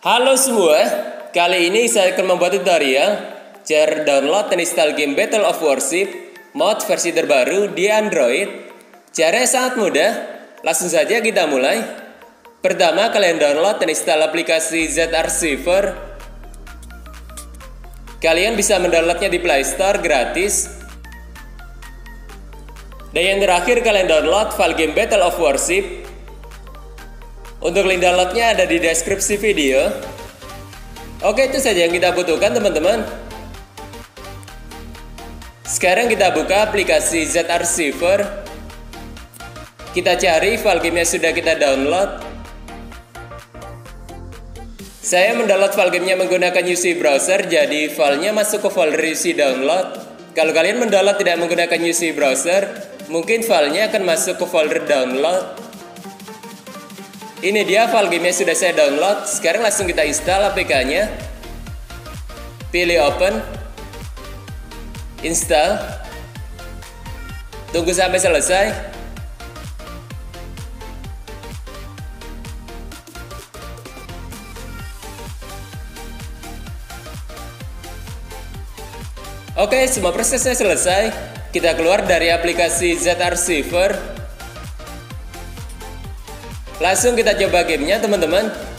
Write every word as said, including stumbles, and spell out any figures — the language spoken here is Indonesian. Halo semua, kali ini saya akan membuat tutorial cara download dan install game Battle of Warship mod versi terbaru di Android. Caranya sangat mudah, langsung saja kita mulai. Pertama, kalian download dan install aplikasi ZArchiver. Kalian bisa mendownloadnya di Play Store gratis. Dan yang terakhir, kalian download file game Battle of Warship. Untuk link downloadnya ada di deskripsi video. Oke, itu saja yang kita butuhkan teman-teman. Sekarang kita buka aplikasi ZArchiver. Kita cari file game yang sudah kita download. Saya mendownload file gamenya menggunakan U C Browser, jadi filenya masuk ke folder U C Download. Kalau kalian mendownload tidak menggunakan U C Browser, mungkin filenya akan masuk ke folder Download. Ini dia file gamenya sudah saya download. Sekarang langsung kita install A P K-nya. Pilih open, install, tunggu sampai selesai. Oke, semua prosesnya selesai. Kita keluar dari aplikasi ZArchiver. Langsung kita coba gamenya teman-teman.